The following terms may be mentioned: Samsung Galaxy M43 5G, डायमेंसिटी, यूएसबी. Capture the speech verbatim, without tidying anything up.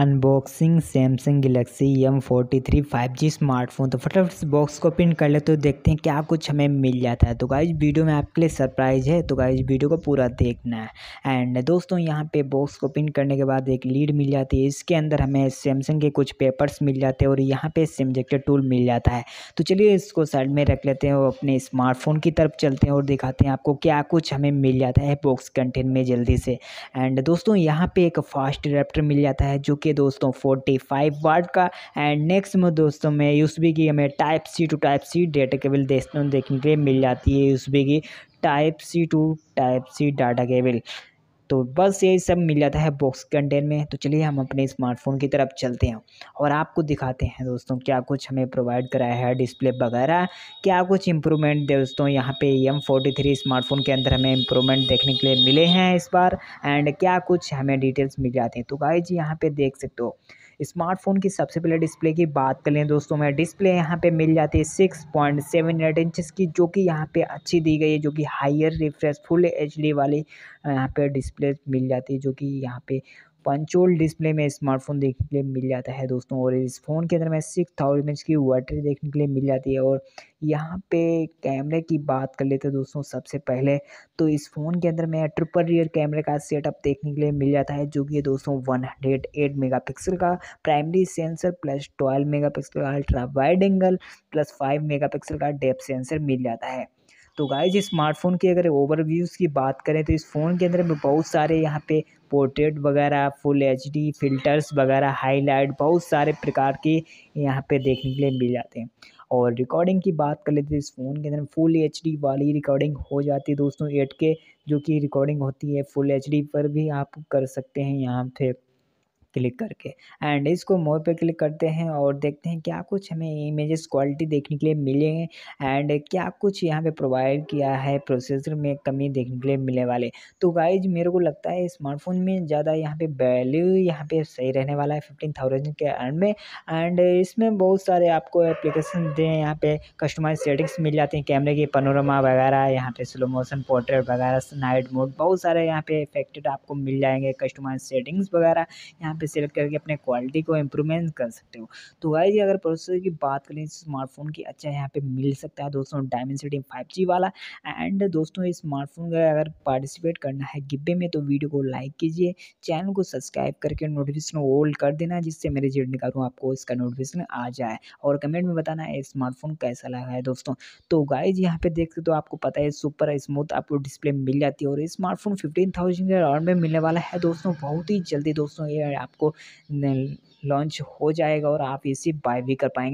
Unboxing Samsung Galaxy M forty three five G smartphone. तो फटाफट से बॉक्स को ओपन कर लेते हो, देखते हैं क्या कुछ हमें मिल जाता है। तो गाइस वीडियो में आपके लिए सरप्राइज है, तो गाइस वीडियो को पूरा देखना है। एंड दोस्तों यहाँ पे बॉक्स को ओपन करने के बाद एक लीड मिल जाती है, इसके अंदर हमें सैमसंग के कुछ पेपर्स मिल जाते हैं और यहाँ पर सिम इजेक्टर टूल मिल जाता है। तो चलिए इसको साइड में रख लेते हैं और अपने स्मार्टफोन की तरफ चलते हैं और दिखाते हैं आपको क्या कुछ हमें मिल जाता है बॉक्स कंटेंट में जल्दी से। एंड दोस्तों यहाँ पर एक फास्ट एडाप्टर मिल जाता है जो कि दोस्तों पैंतालीस वाट का। एंड नेक्स्ट में दोस्तों में यूएसबी की हमें type C to type C data cable देखने के लिए मिल जाती है, यूएसबी की type C to type C data cable. तो बस यही सब मिल जाता है बॉक्स कंटेंट में। तो चलिए हम अपने स्मार्टफोन की तरफ चलते हैं और आपको दिखाते हैं दोस्तों क्या कुछ हमें प्रोवाइड कराया है, डिस्प्ले वगैरह क्या कुछ इम्प्रूवमेंट दोस्तों यहाँ पे एम फोर्टी थ्री स्मार्टफोन के अंदर हमें इम्प्रूवमेंट देखने के लिए मिले हैं इस बार। एंड क्या कुछ हमें डिटेल्स मिल जाते हैं। तो गाइस यहाँ पर देख सकते हो स्मार्टफोन की सबसे पहले डिस्प्ले की बात कर लें दोस्तों, मैं डिस्प्ले यहाँ पे मिल जाती है six point seven eight inches की, जो कि यहाँ पे अच्छी दी गई है, जो कि हायर रिफ्रेश फुल एचडी वाली यहाँ पे डिस्प्ले मिल जाती है, जो कि यहाँ पे पंचोल डिस्प्ले में स्मार्टफोन देखने के लिए मिल जाता है दोस्तों। और इस फ़ोन के अंदर में सिक्स थाउजेंड एमएच की बैटरी देखने के लिए मिल जाती है। और यहाँ पे कैमरे की बात कर लेते हैं दोस्तों सबसे पहले, तो इस फ़ोन के अंदर में ट्रिपल रियर कैमरे का सेटअप देखने के लिए मिल जाता है, जो कि दोस्तों एक सौ आठ मेगापिक्सल का प्राइमरी सेंसर प्लस बारह मेगापिक्सल का अल्ट्रा वाइड एंगल प्लस पाँच मेगापिक्सल का डेप्थ सेंसर मिल जाता है। तो गाइज स्मार्टफोन की अगर ओवरव्यूज़ की बात करें तो इस फ़ोन के अंदर में बहुत सारे यहाँ पे पोर्ट्रेट वगैरह, फुल एचडी, फ़िल्टर्स वगैरह, हाईलाइट, बहुत सारे प्रकार के यहाँ पे देखने के लिए मिल जाते हैं। और रिकॉर्डिंग की बात कर लेते हैं, इस फ़ोन के अंदर फुल एचडी वाली रिकॉर्डिंग हो जाती है दोस्तों, एट के जो कि रिकॉर्डिंग होती है फुल एचडी पर भी आप कर सकते हैं यहाँ पे क्लिक करके। एंड इसको मोर पे क्लिक करते हैं और देखते हैं क्या कुछ हमें इमेजेस क्वालिटी देखने के लिए मिलेंगे एंड क्या कुछ यहाँ पे प्रोवाइड किया है, प्रोसेसर में कमी देखने के लिए मिलने वाले। तो गाइज मेरे को लगता है स्मार्टफोन में ज़्यादा यहाँ पे वैल्यू यहाँ पे सही रहने वाला है फिफ्टीन थाउजेंड के एंड में। एंड इसमें बहुत सारे आपको एप्लीकेशन दें, यहाँ पे कस्टमाइज सेटिंग्स मिल जाते हैं, कैमरे की पनोरमा वगैरह, यहाँ पे स्लो मोशन, पोर्ट्रेट वगैरह, नाइट मोड, बहुत सारे यहाँ पे इफेक्टेड आपको मिल जाएंगे। कस्टमाइज सेटिंग्स वगैरह यहाँ पे सेलेक्ट करके अपने क्वालिटी को इम्प्रूवमेंट कर सकते हो। तो गाइस अगर प्रोसेसर की बात करें स्मार्टफोन की, अच्छा यहाँ पे मिल सकता है दोस्तों डायमेंसिटी फाइव जी वाला। एंड दोस्तों इस स्मार्टफोन का अगर पार्टिसिपेट करना है गिवे में तो वीडियो को लाइक कीजिए, चैनल को सब्सक्राइब करके नोटिफिकेशन ऑल कर देना, जिससे मेरे जो निकालूँ आपको इसका नोटिफिकेशन आ जाए। और कमेंट में बताना है स्मार्टफोन कैसा लगा है दोस्तों। तो गाइज यहाँ पे देख सकते हो, आपको पता है सुपर स्मूथ आपको डिस्प्ले मिल जाती है और स्मार्टफोन फिफ्टीन थाउजेंड के अराउंड में मिलने वाला है दोस्तों बहुत ही जल्दी। दोस्तों ये आपको लॉन्च हो जाएगा और आप इसे बाय भी कर पाएंगे।